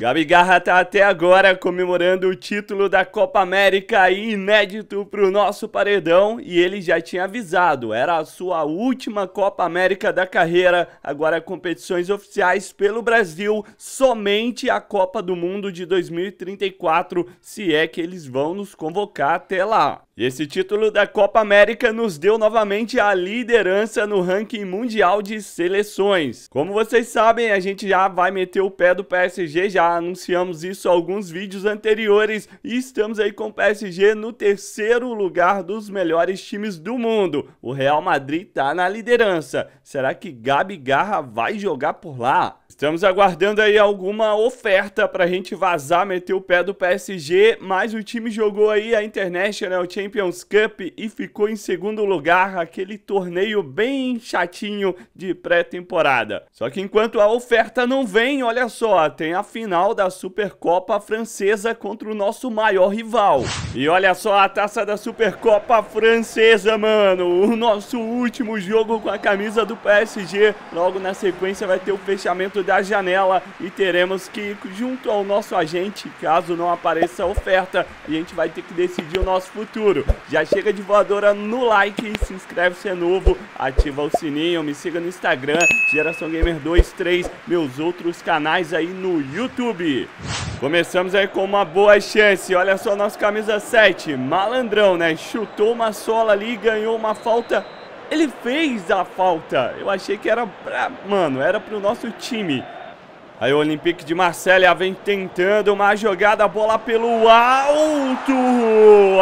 Gabigarra tá até agora comemorando o título da Copa América, inédito pro nosso paredão, e ele já tinha avisado, era a sua última Copa América da carreira. Agora competições oficiais pelo Brasil, somente a Copa do Mundo de 2034, se é que eles vão nos convocar até lá. Esse título da Copa América nos deu novamente a liderança no ranking mundial de seleções. Como vocês sabem, a gente já vai meter o pé do PSG, já anunciamos isso em alguns vídeos anteriores, e estamos aí com o PSG no terceiro lugar dos melhores times do mundo. O Real Madrid tá na liderança. Será que Gabigarra vai jogar por lá? Estamos aguardando aí alguma oferta pra gente vazar, meter o pé do PSG, mas o time jogou aí a International Champions Cup e ficou em segundo lugar, aquele torneio bem chatinho de pré-temporada. Só que enquanto a oferta não vem, olha só, tem a final da Supercopa Francesa contra o nosso maior rival. E olha só a taça da Supercopa Francesa, mano, o nosso último jogo com a camisa do PSG. Logo na sequência vai ter o fechamento da janela e teremos que ir junto ao nosso agente, caso não apareça a oferta, e a gente vai ter que decidir o nosso futuro. Já chega de voadora no like, se inscreve se é novo, ativa o sininho, me siga no Instagram, Geração Gamer 23, meus outros canais aí no YouTube. Começamos aí com uma boa chance, olha só nosso camisa 7, malandrão, né? Chutou uma sola ali, ganhou uma falta. Ele fez a falta, eu achei que era pra... Mano, era pro nosso time. Aí o Olympique de Marseille vem tentando uma jogada, a bola pelo alto.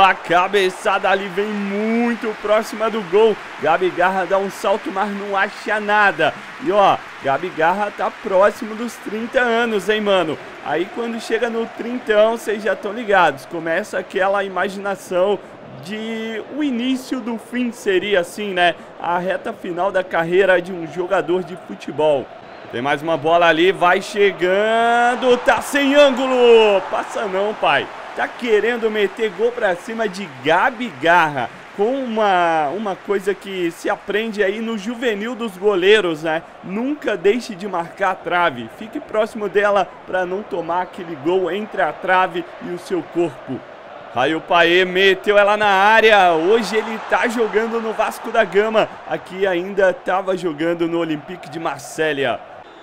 A cabeçada ali vem muito próxima do gol. Gabigarra dá um salto, mas não acha nada. E ó, Gabigarra tá próximo dos 30 anos, hein, mano? Aí quando chega no 30ão, vocês já estão ligados. Começa aquela imaginação de o início do fim, seria assim, né? A reta final da carreira de um jogador de futebol. Tem mais uma bola ali, vai chegando, tá sem ângulo, passa não, pai. Tá querendo meter gol pra cima de Gabigarra, com uma coisa que se aprende aí no juvenil dos goleiros, né? Nunca deixe de marcar a trave, fique próximo dela pra não tomar aquele gol entre a trave e o seu corpo. Aí o Paê meteu ela na área, hoje ele tá jogando no Vasco da Gama, aqui ainda tava jogando no Olympique de Marseille.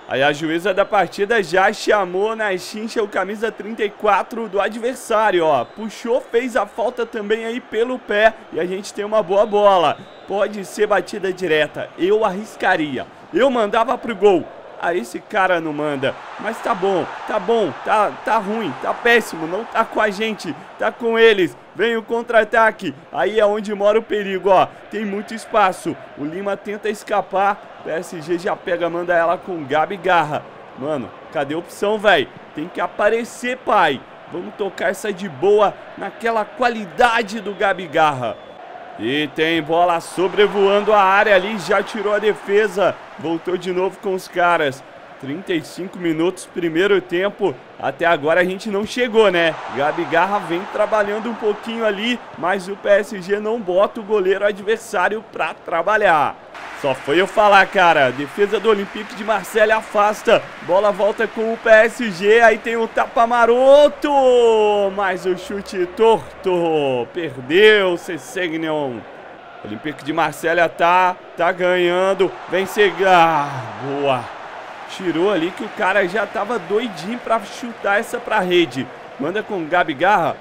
Aí a juíza da partida já chamou na chincha o camisa 34 do adversário, ó. Puxou, fez a falta também aí pelo pé e a gente tem uma boa bola. Pode ser batida direta, eu arriscaria, eu mandava pro gol. Ah, esse cara não manda, mas tá bom, tá ruim, tá péssimo, não tá com a gente, tá com eles. Vem o contra-ataque, aí é onde mora o perigo, ó, tem muito espaço. O Lima tenta escapar, PSG já pega, manda ela com Gabigarra. Mano, cadê a opção, velho? Tem que aparecer, pai. Vamos tocar essa de boa naquela qualidade do Gabigarra. E tem bola sobrevoando a área ali, já tirou a defesa, voltou de novo com os caras. 35 minutos, primeiro tempo, até agora a gente não chegou, né? Gabigarra vem trabalhando um pouquinho ali, mas o PSG não bota o goleiro adversário pra trabalhar. Só foi eu falar, cara, defesa do Olympique de Marseille afasta, bola volta com o PSG, aí tem um tapa maroto, mas o chute torto, perdeu, Sessegnon. Olympique de Marseille tá ganhando, vem chegar, boa, tirou ali que o cara já tava doidinho pra chutar essa pra rede, manda com o Gabigarra,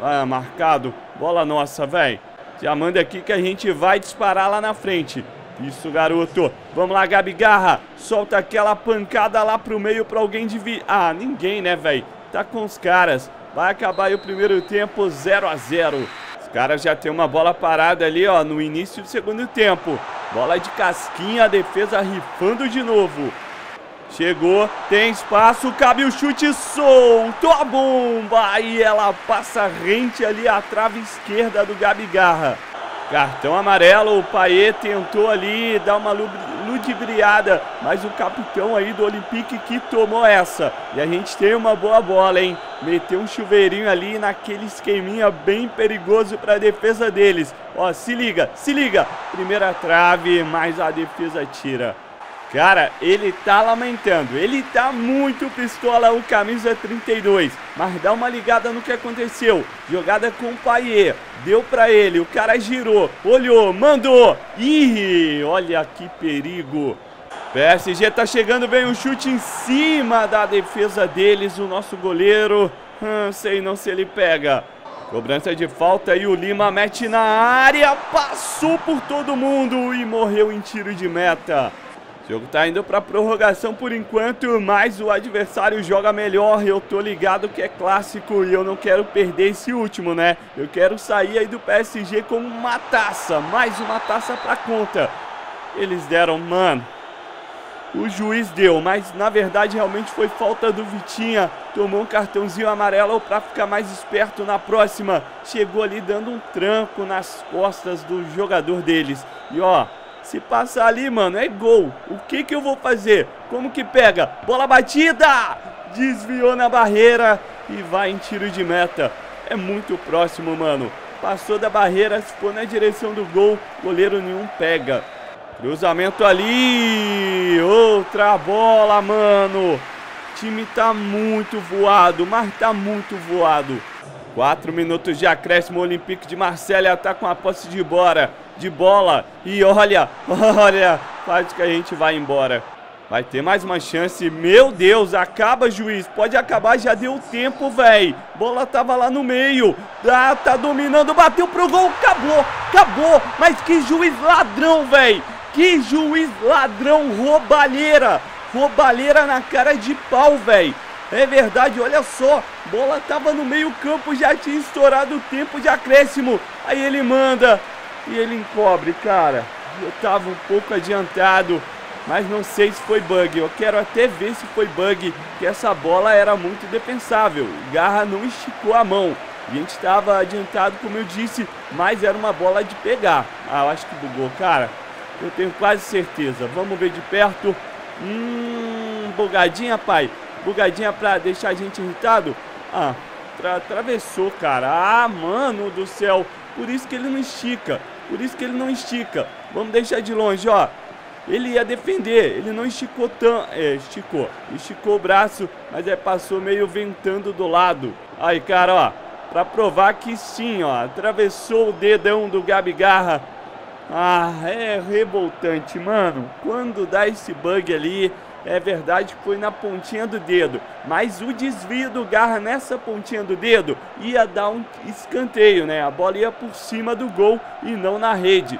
ah, marcado, bola nossa, velho, já manda aqui que a gente vai disparar lá na frente. Isso, garoto. Vamos lá, Gabigarra. Solta aquela pancada lá pro meio pra alguém dividir. Ah, ninguém, né, velho? Tá com os caras. Vai acabar aí o primeiro tempo 0 a 0. Os caras já tem uma bola parada ali, ó, no início do segundo tempo. Bola de casquinha, a defesa rifando de novo. Chegou, tem espaço, cabe o chute, soltou a bomba. E ela passa rente ali à trave esquerda do Gabigarra. Cartão amarelo, o Paê tentou ali dar uma ludibriada, mas o capitão aí do Olympique que tomou essa. E a gente tem uma boa bola, hein? Meteu um chuveirinho ali naquele esqueminha bem perigoso para a defesa deles. Ó, se liga, se liga. Primeira trave, mas a defesa tira. Cara, ele tá lamentando, ele tá muito pistola, o camisa 32, mas dá uma ligada no que aconteceu. Jogada com o Paier, deu pra ele, o cara girou, olhou, mandou. Ih, olha que perigo. PSG tá chegando bem, um chute em cima da defesa deles, o nosso goleiro, sei não se ele pega. Cobrança de falta e o Lima mete na área, passou por todo mundo e morreu em tiro de meta. O jogo tá indo pra prorrogação por enquanto, mas o adversário joga melhor. Eu tô ligado que é clássico e eu não quero perder esse último, né? Eu quero sair aí do PSG com uma taça, mais uma taça pra conta. Eles deram, mano. O juiz deu, mas na verdade realmente foi falta do Vitinha. Tomou um cartãozinho amarelo pra ficar mais esperto na próxima. Chegou ali dando um tranco nas costas do jogador deles. E ó... se passar ali, mano, é gol. O que que eu vou fazer? Como que pega? Bola batida! Desviou na barreira e vai em tiro de meta. É muito próximo, mano. Passou da barreira, ficou na direção do gol. Goleiro nenhum pega. Cruzamento ali. Outra bola, mano. O time tá muito voado, mas tá muito voado. 4 minutos de acréscimo, o Olympique de Marseille tá com a posse de bola, e olha, faz que a gente vai embora. Vai ter mais uma chance, meu Deus, acaba, juiz, pode acabar, já deu tempo, véi. Bola tava lá no meio, tá dominando, bateu pro gol, acabou, mas que juiz ladrão, véi, que juiz ladrão, roubalheira na cara de pau, véi. É verdade, olha só, bola tava no meio campo, já tinha estourado o tempo de acréscimo. Aí ele manda e ele encobre, cara. Eu tava um pouco adiantado, mas não sei se foi bug. Eu quero até ver se foi bug, que essa bola era muito defensável. Garra não esticou a mão. A gente tava adiantado, como eu disse, mas era uma bola de pegar. Ah, eu acho que bugou, cara. Eu tenho quase certeza. Vamos ver de perto. Bugadinha, pai. Bugadinha pra deixar a gente irritado. Ah, atravessou, cara. Ah, mano do céu. Por isso que ele não estica. Vamos deixar de longe, ó. Ele ia defender, ele não esticou tanto. É, esticou o braço, mas aí passou meio ventando do lado. Aí, cara, ó, pra provar que sim, ó, atravessou o dedão do Gabigarra. Ah, é revoltante, mano. Quando dá esse bug ali... é verdade, foi na pontinha do dedo, mas o desvio do Garra nessa pontinha do dedo ia dar um escanteio, né? A bola ia por cima do gol e não na rede.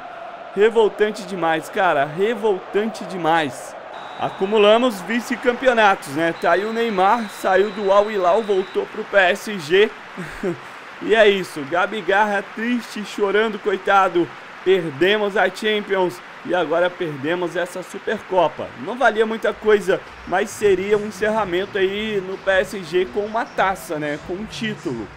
Revoltante demais, cara, revoltante demais. Acumulamos vice-campeonatos, né? Tá aí o Neymar, saiu do Al Hilal, voltou pro PSG. E é isso, Gabigarra triste, chorando, coitado. Perdemos a Champions e agora perdemos essa Supercopa. Não valia muita coisa, mas seria um encerramento aí no PSG com uma taça, né? Com um título.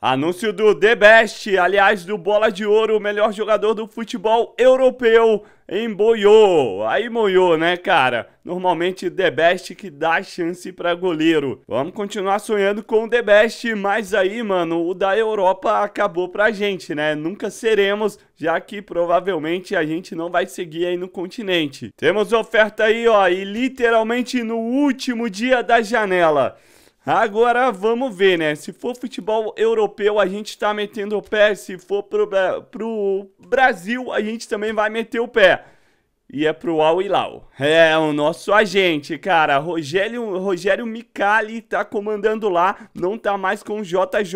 Anúncio do The Best, aliás, do Bola de Ouro, o melhor jogador do futebol europeu, emboiou. Aí moiou, né, cara? Normalmente The Best que dá chance pra goleiro. Vamos continuar sonhando com o The Best, mas aí, mano, o da Europa acabou pra gente, né? Nunca seremos, já que provavelmente a gente não vai seguir aí no continente. Temos oferta aí, ó, e literalmente no último dia da janela. Agora vamos ver, né? Se for futebol europeu, a gente tá metendo o pé. Se for pro Brasil, a gente também vai meter o pé. E é pro Al Hilal. É, o nosso agente, cara. Rogério Micali tá comandando lá. Não tá mais com o JJ.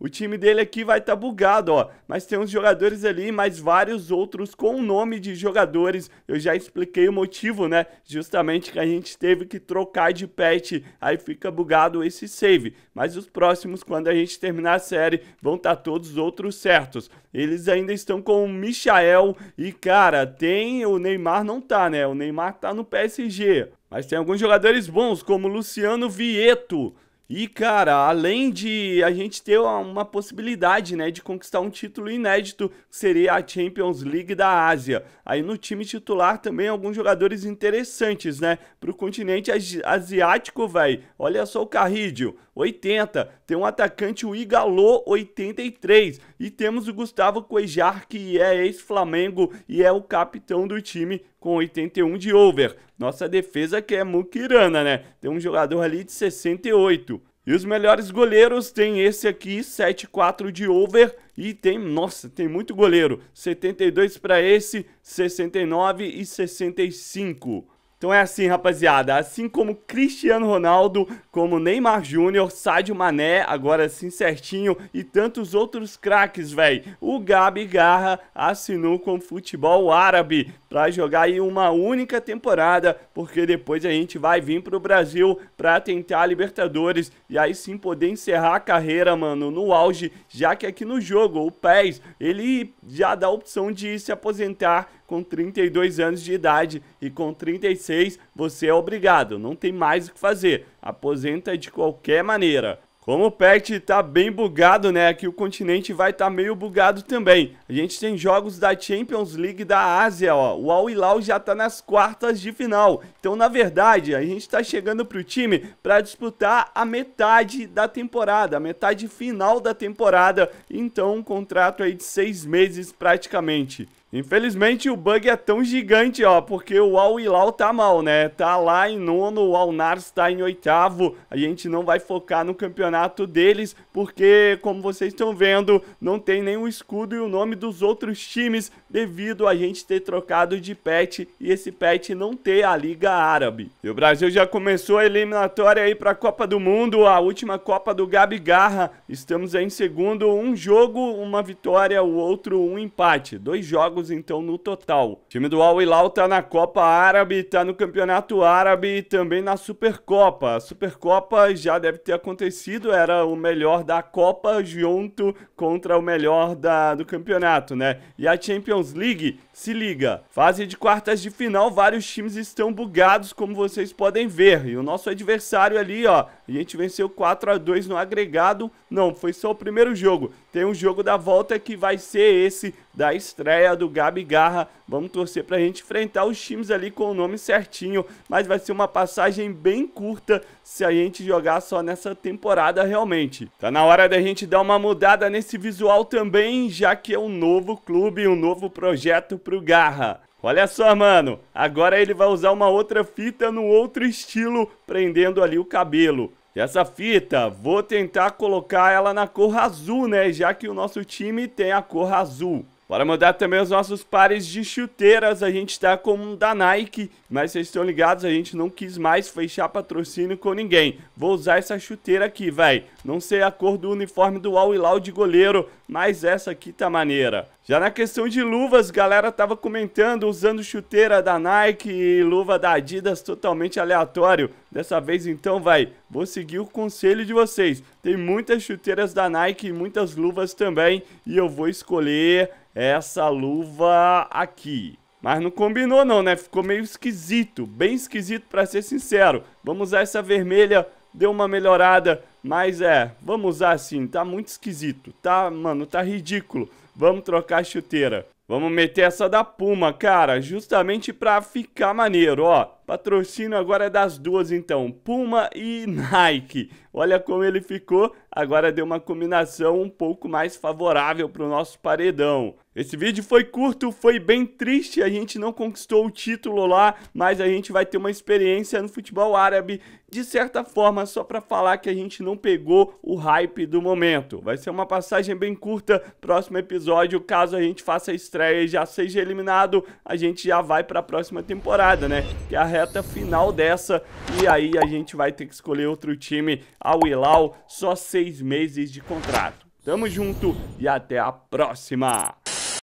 O time dele aqui vai tá bugado, ó. Mas tem uns jogadores ali, mas vários outros com o nome de jogadores. Eu já expliquei o motivo, né? Justamente que a gente teve que trocar de patch. Aí fica bugado esse save. Mas os próximos, quando a gente terminar a série, vão tá todos os outros certos. Eles ainda estão com o Michael. E, cara, tem o Neymar. Não tá, né? O Neymar tá no PSG, mas tem alguns jogadores bons como Luciano Vieto. E, cara, além de a gente ter uma possibilidade, né, de conquistar um título inédito, que seria a Champions League da Ásia. Aí no time titular também alguns jogadores interessantes, né, pro continente asiático, velho. Olha só o Carrídio, 80. Tem um atacante, o Igalô, 83. E temos o Gustavo Cuejar, que é ex-Flamengo e é o capitão do time, com 81 de over. Nossa defesa que é muquirana, né? Tem um jogador ali de 68. E os melhores goleiros tem esse aqui, 74 de over. E tem, nossa, tem muito goleiro. 72 para esse, 69 e 65. Então é assim, rapaziada, assim como Cristiano Ronaldo, como Neymar Júnior, Sádio Mané, agora assim certinho, e tantos outros craques, velho. O Gabigarra assinou com o futebol árabe para jogar aí uma única temporada, porque depois a gente vai vir pro Brasil para tentar a Libertadores e aí sim poder encerrar a carreira, mano, no auge, já que aqui no jogo, o PES, ele já dá a opção de se aposentar com 32 anos de idade e com 36 você é obrigado, não tem mais o que fazer, aposenta de qualquer maneira. Como o PES tá bem bugado, né, aqui o continente vai tá meio bugado também. A gente tem jogos da Champions League da Ásia, ó, o Al Hilal já tá nas quartas de final. Então, na verdade, a gente tá chegando pro time pra disputar a metade da temporada, a metade final da temporada. Então, um contrato aí de 6 meses praticamente. Infelizmente o bug é tão gigante, ó, porque o Al Hilal tá mal, né? Tá lá em nono, o Al-Nars tá em 8º. A gente não vai focar no campeonato deles, porque, como vocês estão vendo, não tem nem o escudo e o nome dos outros times, devido a gente ter trocado de patch e esse patch não ter a Liga Árabe. E o Brasil já começou a eliminatória aí pra Copa do Mundo, a última Copa do Gabigarra. Estamos aí em segundo, um jogo, uma vitória, o outro um empate. 2 jogos então no total. O time do Al Hilal tá na Copa Árabe, tá no Campeonato Árabe e também na Supercopa. A Supercopa já deve ter acontecido, era o melhor da Copa junto contra o melhor do campeonato, né? E a Champions League, se liga, fase de quartas de final, vários times estão bugados, como vocês podem ver. E o nosso adversário ali, ó, a gente venceu 4-2 no agregado, não, foi só o primeiro jogo. Tem um jogo da volta que vai ser esse da estreia do Gabigarra. Vamos torcer pra gente enfrentar os times ali com o nome certinho, mas vai ser uma passagem bem curta se a gente jogar só nessa temporada realmente. Tá na hora da gente dar uma mudada nesse visual também, já que é um novo clube, um novo projeto pro Garra. Olha só, mano, agora ele vai usar uma outra fita no outro estilo, prendendo ali o cabelo. E essa fita, vou tentar colocar ela na cor azul, né? Já que o nosso time tem a cor azul. Bora mudar também os nossos pares de chuteiras. A gente tá com um da Nike, mas vocês estão ligados, a gente não quis mais fechar patrocínio com ninguém. Vou usar essa chuteira aqui, velho. Não sei a cor do uniforme do Al Hilal de goleiro, mas essa aqui tá maneira. Já na questão de luvas, galera tava comentando, usando chuteira da Nike e luva da Adidas, totalmente aleatório. Dessa vez então, vai, vou seguir o conselho de vocês. Tem muitas chuteiras da Nike e muitas luvas também, e eu vou escolher essa luva aqui. Mas não combinou não, né? Ficou meio esquisito, bem esquisito pra ser sincero. Vamos usar essa vermelha, deu uma melhorada, mas é, vamos usar assim, tá muito esquisito, tá, mano, tá ridículo. Vamos trocar a chuteira. Vamos meter essa da Puma, cara, justamente pra ficar maneiro, ó. Patrocínio agora é das duas, então, Puma e Nike. Olha como ele ficou, agora deu uma combinação um pouco mais favorável pro nosso paredão. Esse vídeo foi curto, foi bem triste, a gente não conquistou o título lá, mas a gente vai ter uma experiência no futebol árabe, de certa forma, só pra falar que a gente não pegou o hype do momento. Vai ser uma passagem bem curta, próximo episódio, caso a gente faça a estreia e já seja eliminado, a gente já vai pra próxima temporada, né? Que é a reta final dessa, e aí a gente vai ter que escolher outro time. Al Hilal, só 6 meses de contrato. Tamo junto e até a próxima!